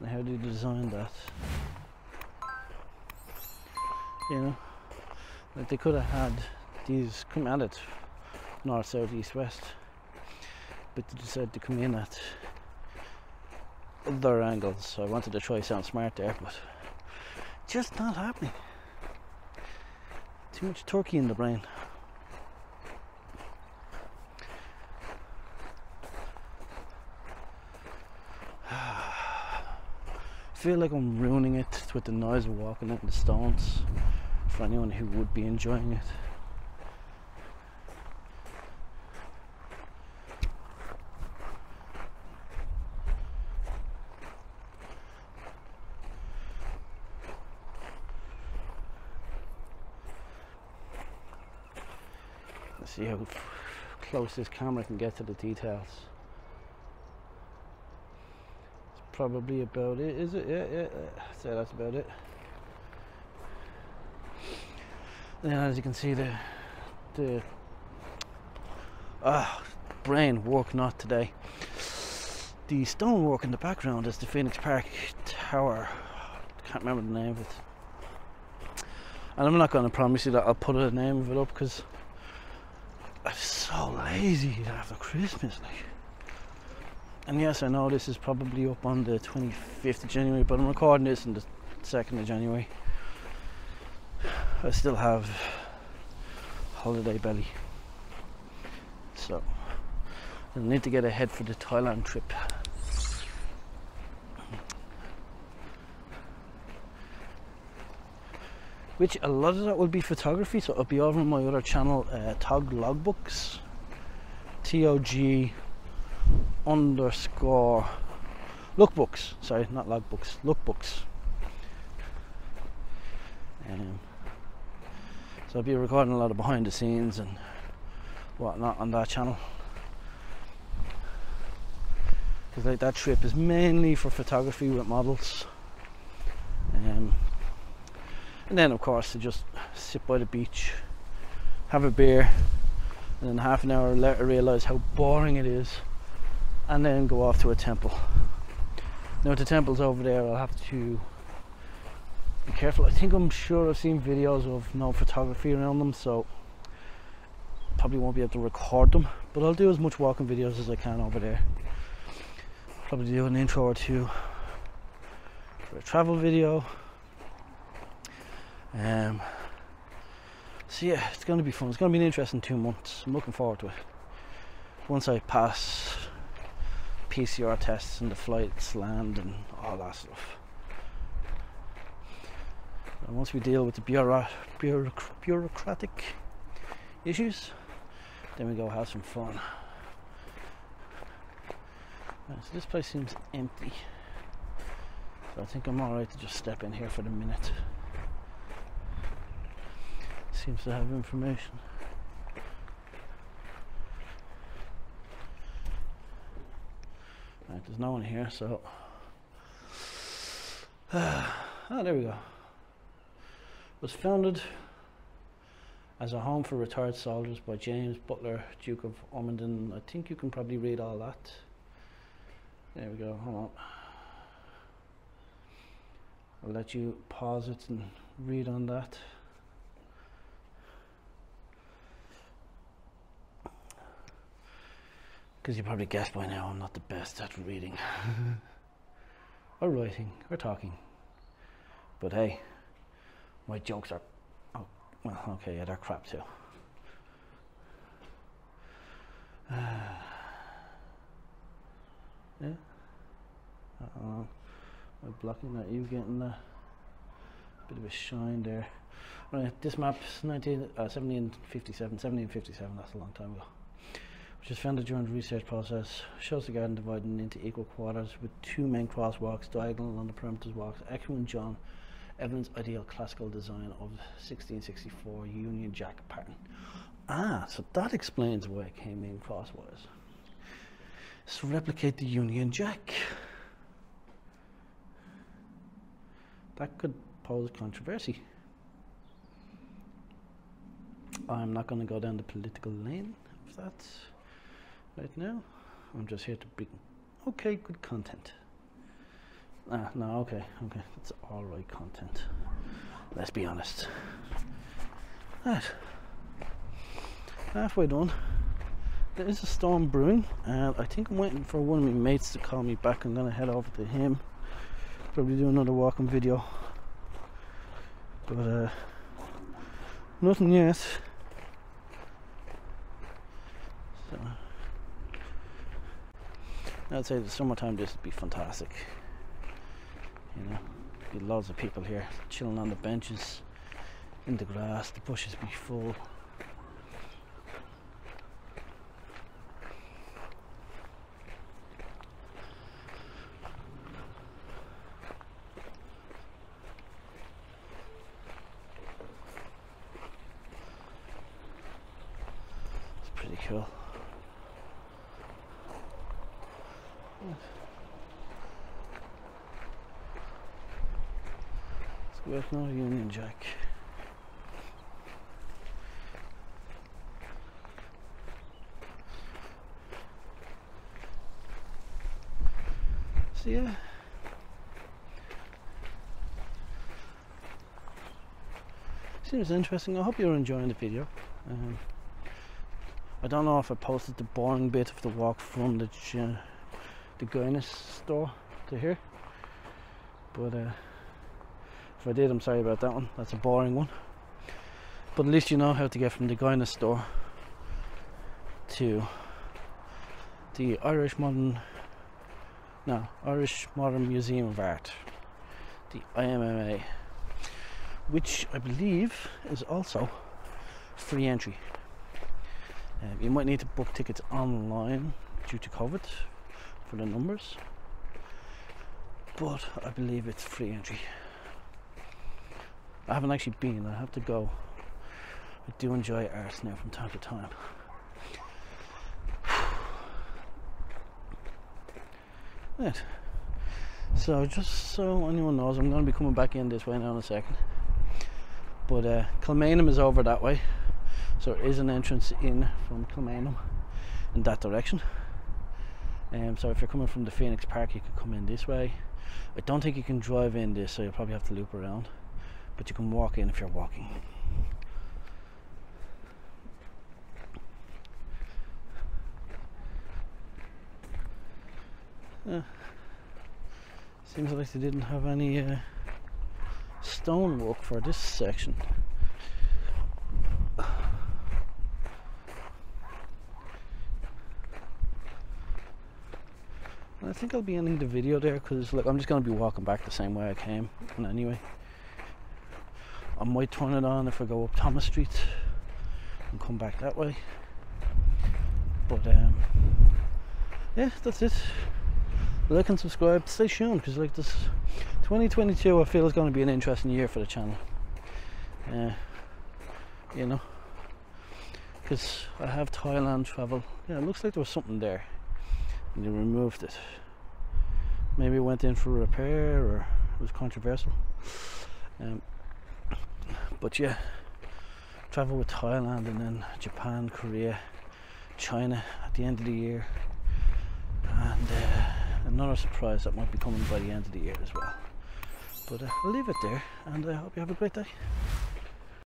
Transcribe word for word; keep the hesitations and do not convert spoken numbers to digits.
And how do you design that? You know, like they could have had these come at it north, south, east, west, but they decided to come in at other angles. So I wanted to try sound smart there, but just not happening. Too much turkey in the brain. I feel like I'm ruining it with the noise of walking up the stones for anyone who would be enjoying it. Let's see how close this camera can get to the details. Probably about it, is it? Yeah, yeah, so that's about it. And as you can see, the the ah brain work not today. The stonework in the background is the Phoenix Park Tower. Can't remember the name of it, and I'm not going to promise you that I'll put a name of it up because I'm so lazy after Christmas, like. And yes, I know this is probably up on the twenty-fifth of January, but I'm recording this on the second of January. I still have holiday belly, so I need to get ahead for the Thailand trip. Which a lot of that will be photography, so it'll be over on my other channel, uh, Tog Lookbooks. T O G underscore lookbooks, sorry, not logbooks, lookbooks. Um, so I'll be recording a lot of behind the scenes and whatnot on that channel, because like that trip is mainly for photography with models, um, and then of course to just sit by the beach, have a beer, and then half an hour later realise how boring it is, and then go off to a temple. Now the temple's over there, I'll have to be careful. I think I'm sure I've seen videos of no photography around them, so probably won't be able to record them, but I'll do as much walking videos as I can over there. Probably do an intro or two for a travel video. Um, so yeah, it's going to be fun. It's going to be an interesting two months. I'm looking forward to it. Once I pass P C R tests and the flights land and all that stuff. And once we deal with the bureau, bureau, bureaucratic issues, then we go have some fun. Right, so this place seems empty, so I think I'm alright to just step in here for the minute. Seems to have information. Right, there's no one here, so oh, there we go. Was founded as a home for retired soldiers by James Butler, Duke of Ormond. I think you can probably read all that. There we go. Hold on, I'll let you pause it and read on that. Because you probably guessed by now I'm not the best at reading or writing or talking, but hey, my jokes are, oh well, okay, yeah, they're crap too. Uh, yeah, uh-oh, I'm blocking that, you getting a bit of a shine there. Right, this map's nineteen, uh, seventeen fifty-seven, seventeen fifty-seven, that's a long time ago. Which was founded during the research process, shows the garden divided into equal quarters with two main crosswalks diagonal along the perimeter walks, echoing John Evans' ideal classical design of sixteen sixty-four Union Jack pattern. Ah, so that explains why it came in crosswise. So replicate the Union Jack. That could pose controversy. I'm not going to go down the political lane of that. Right now, I'm just here to bring okay, good content. Ah, no, okay, okay. It's alright content. Let's be honest. Right. Halfway done. There is a storm brewing, and I think I'm waiting for one of my mates to call me back. I'm gonna head over to him. Probably do another walking video. But uh nothing yet. So I'd say the summertime this would be fantastic. You know, be loads of people here chilling on the benches, in the grass, the bushes be full. Cool. Let's go out now to Union Jack. See ya. Seems interesting. I hope you're enjoying the video. Um, I don't know if I posted the boring bit of the walk from the uh, the Guinness store to here, but uh, if I did, I'm sorry about that one. That's a boring one. But at least you know how to get from the Guinness store to the Irish Modern, no, Irish Modern Museum of Art, the I M M A, which I believe is also free entry. Um, you might need to book tickets online due to COVID for the numbers, but I believe it's free entry. I haven't actually been, I have to go. I do enjoy art now from time to time. Right, so just so anyone knows, I'm going to be coming back in this way now in a second, but uh, Kilmainham is over that way. So there is an entrance in from Kilmainham in that direction. Um, so if you're coming from the Phoenix Park, you could come in this way. I don't think you can drive in this, so you'll probably have to loop around. But you can walk in if you're walking. Uh, seems like they didn't have any uh, stonework for this section. I think I'll be ending the video there because look, I'm just going to be walking back the same way I came, and anyway I might turn it on if I go up Thomas Street and come back that way, but um, yeah, that's it. Like and subscribe, stay tuned, because like this twenty twenty-two I feel is going to be an interesting year for the channel, uh, you know, because I have Thailand travel. Yeah, it looks like there was something there and they removed it. Maybe it went in for repair or it was controversial, um, but yeah, travel with Thailand and then Japan, Korea, China at the end of the year, and uh, another surprise that might be coming by the end of the year as well. But uh, I'll leave it there, and I hope you have a great day.